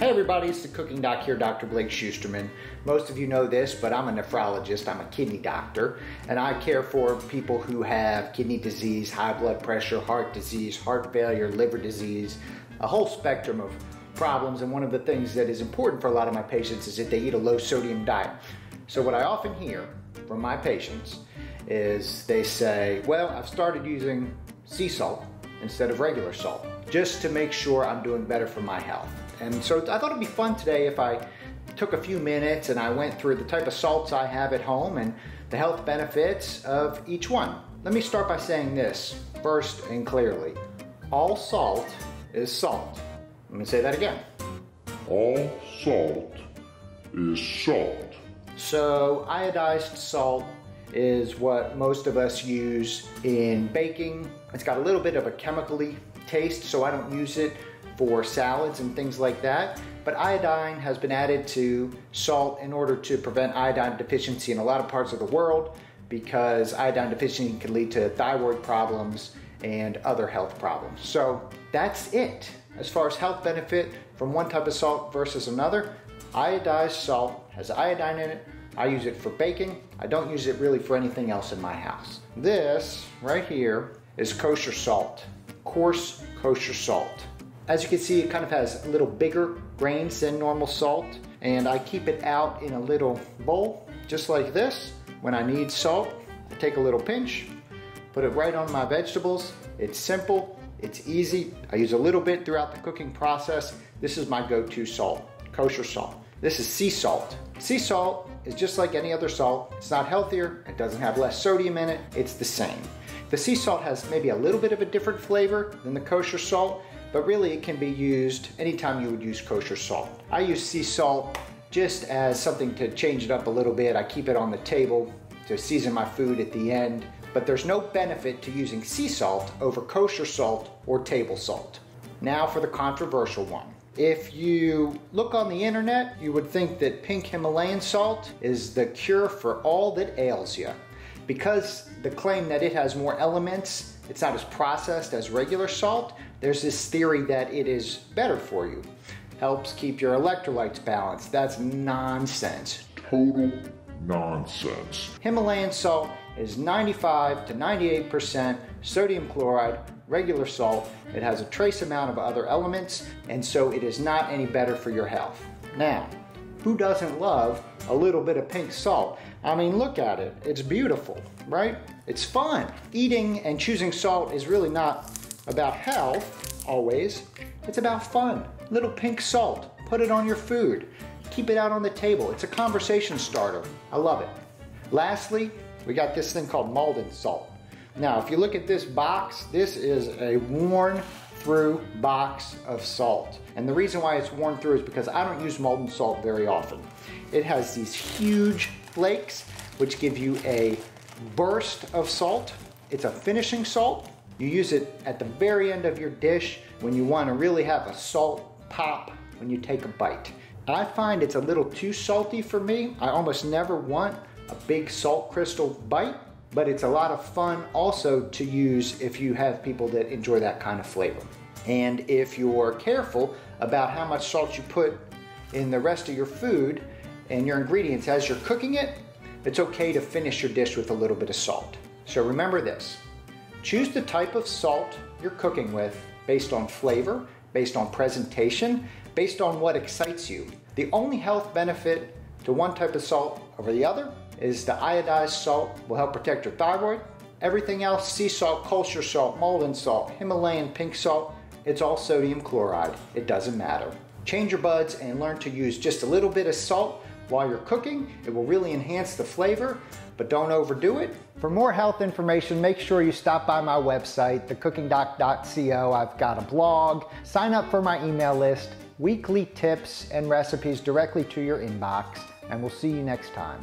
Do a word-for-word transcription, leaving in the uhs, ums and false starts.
Hey everybody, it's The Cooking Doc here, Doctor Blake Schusterman. Most of you know this, but I'm a nephrologist, I'm a kidney doctor, and I care for people who have kidney disease, high blood pressure, heart disease, heart failure, liver disease, a whole spectrum of problems, and one of the things that is important for a lot of my patients is that they eat a low sodium diet. So what I often hear from my patients is they say, well, I've started using sea salt instead of regular salt, just to make sure I'm doing better for my health. And so I thought it'd be fun today if I took a few minutes and I went through the type of salts I have at home and the health benefits of each one. Let me start by saying this first and clearly. All salt is salt. Let me say that again. All salt is salt. So iodized salt is what most of us use in baking. It's got a little bit of a chemical-y taste, so I don't use it for salads and things like that, but iodine has been added to salt in order to prevent iodine deficiency in a lot of parts of the world, because iodine deficiency can lead to thyroid problems and other health problems. So that's it. As far as health benefit from one type of salt versus another, iodized salt has iodine in it. I use it for baking. I don't use it really for anything else in my house. This right here is kosher salt, coarse kosher salt. As you can see, it kind of has a little bigger grains than normal salt, and I keep it out in a little bowl, just like this. When I need salt, I take a little pinch, put it right on my vegetables. It's simple, it's easy. I use a little bit throughout the cooking process. This is my go-to salt, kosher salt. This is sea salt. Sea salt is just like any other salt. It's not healthier, it doesn't have less sodium in it, it's the same. The sea salt has maybe a little bit of a different flavor than the kosher salt, but really it can be used anytime you would use kosher salt. I use sea salt just as something to change it up a little bit. I keep it on the table to season my food at the end, but there's no benefit to using sea salt over kosher salt or table salt. Now for the controversial one. If you look on the internet, you would think that pink Himalayan salt is the cure for all that ails you. Because the claim that it has more elements, it's not as processed as regular salt, there's this theory that it is better for you. Helps keep your electrolytes balanced. That's nonsense. Total nonsense. Himalayan salt is ninety-five to ninety-eight percent sodium chloride. Regular salt, it has a trace amount of other elements, and so it is not any better for your health. Now, who doesn't love a little bit of pink salt? I mean, look at it. It's beautiful, right? It's fun. Eating and choosing salt is really not about health, always. It's about fun. Little pink salt. Put it on your food. Keep it out on the table. It's a conversation starter. I love it. Lastly, we got this thing called Maldon salt. Now, if you look at this box, this is a worn through box of salt. And the reason why it's worn through is because I don't use Maldon salt very often. It has these huge flakes, which give you a burst of salt. It's a finishing salt. You use it at the very end of your dish when you want to really have a salt pop when you take a bite. I find it's a little too salty for me. I almost never want a big salt crystal bite. But it's a lot of fun also to use if you have people that enjoy that kind of flavor. And if you're careful about how much salt you put in the rest of your food and your ingredients as you're cooking it, it's okay to finish your dish with a little bit of salt. So remember this, choose the type of salt you're cooking with based on flavor, based on presentation, based on what excites you. The only health benefit to one type of salt over the other is the iodized salt will help protect your thyroid. Everything else, sea salt, kosher salt, Maldon salt, Himalayan pink salt, it's all sodium chloride. It doesn't matter. Change your buds and learn to use just a little bit of salt while you're cooking. It will really enhance the flavor, but don't overdo it. For more health information, make sure you stop by my website, the cooking doc dot co. I've got a blog. Sign up for my email list, weekly tips and recipes directly to your inbox, and we'll see you next time.